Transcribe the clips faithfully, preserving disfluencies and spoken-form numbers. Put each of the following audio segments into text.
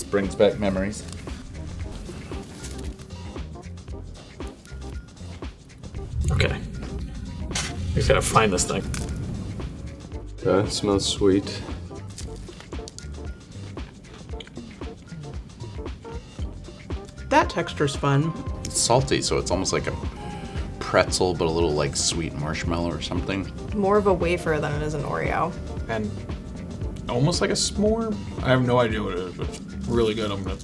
This brings back memories. Okay. I just gotta find this thing. Okay, it smells sweet. That texture's fun. It's salty, so it's almost like a pretzel, but a little like sweet marshmallow or something. More of a wafer than it is an Oreo. And almost like a s'more? I have no idea what it is, but it's really good. I'm gonna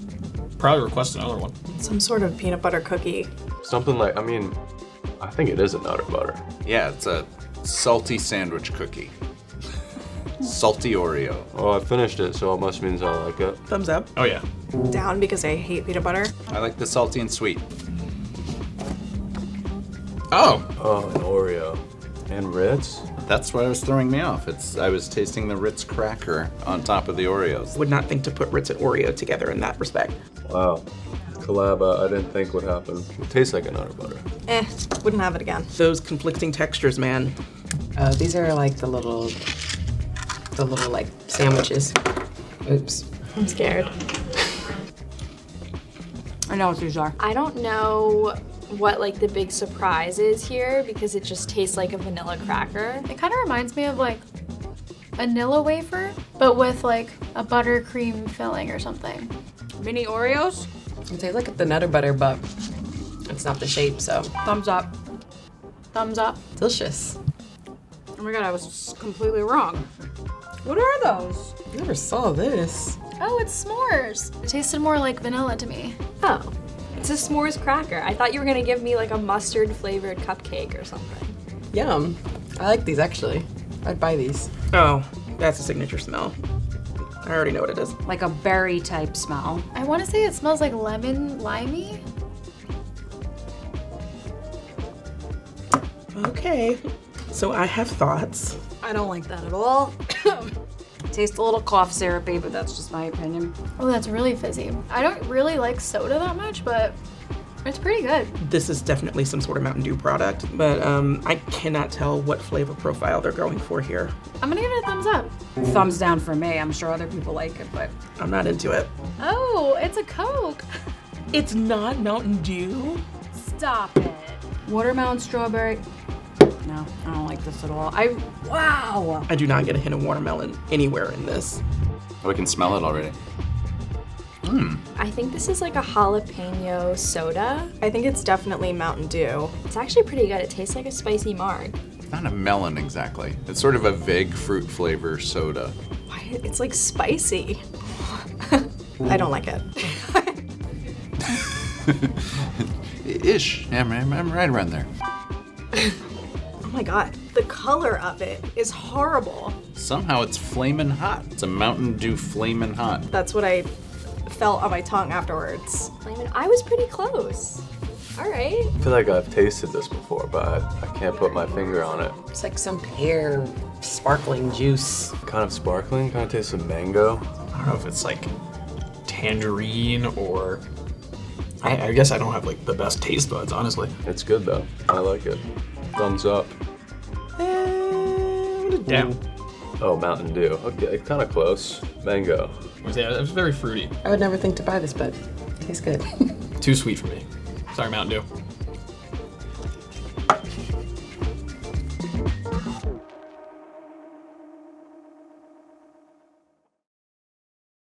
probably request another one. Some sort of peanut butter cookie. Something like, I mean, I think it is a Nutter Butter. Yeah, it's a salty sandwich cookie. Salty Oreo. Oh, I finished it, so it must mean I like it. Thumbs up. Oh yeah. Down because I hate peanut butter. I like the salty and sweet. Oh. Oh, an Oreo. And Ritz? That's what was throwing me off. It's I was tasting the Ritz cracker on top of the Oreos. Would not think to put Ritz and Oreo together in that respect. Wow. Collab, I didn't think would happen. It tastes like a Nutter Butter. Eh, wouldn't have it again. Those conflicting textures, man. Uh, these are like the little, the little like sandwiches. Oops. I'm scared. I know what these are. I don't know what like the big surprise is here because it just tastes like a vanilla cracker. It kind of reminds me of like vanilla wafer, but with like a buttercream filling or something. Mini Oreos? It tastes like the Nutter Butter, but it's not the shape, so. Thumbs up. Thumbs up. Delicious. Oh my God, I was completely wrong. What are those? I never saw this. Oh, it's s'mores. It tasted more like vanilla to me. Oh, it's a s'mores cracker. I thought you were gonna give me like a mustard flavored cupcake or something. Yum. I like these actually. I'd buy these. Oh, that's a signature smell. I already know what it is. Like a berry type smell. I want to say it smells like lemon limey. Okay, so I have thoughts. I don't like that at all. Tastes a little cough syrupy, but that's just my opinion. Oh, that's really fizzy. I don't really like soda that much, but it's pretty good. This is definitely some sort of Mountain Dew product, but um, I cannot tell what flavor profile they're going for here. I'm gonna give it a thumbs up. Thumbs down for me. I'm sure other people like it, but I'm not into it. Oh, it's a Coke. It's not Mountain Dew? Stop it. Watermelon, strawberry. No, I don't like this at all. I, wow. I do not get a hint of watermelon anywhere in this. Oh, I can smell it already. Mm. I think this is like a jalapeno soda. I think it's definitely Mountain Dew. It's actually pretty good. It tastes like a spicy marg. Not a melon exactly. It's sort of a vague fruit flavor soda. Why? It's like spicy. I don't like it. Ish. Yeah, I'm, I'm right around there. Oh my God. The color of it is horrible. Somehow it's Flamin' Hot. It's a Mountain Dew Flamin' Hot. That's what I felt on my tongue afterwards. Flamin', I was pretty close. All right. I feel like I've tasted this before, but I, I can't put my finger on it. It's like some pear sparkling juice. Kind of sparkling, kind of tastes of mango. I don't know if it's like tangerine or, I, I guess I don't have like the best taste buds, honestly. It's good though, I like it. Thumbs up. And down. Oh, Mountain Dew, okay, kind of close. Mango. Yeah, it's very fruity. I would never think to buy this, but it tastes good. Too sweet for me. Sorry, Mountain Dew.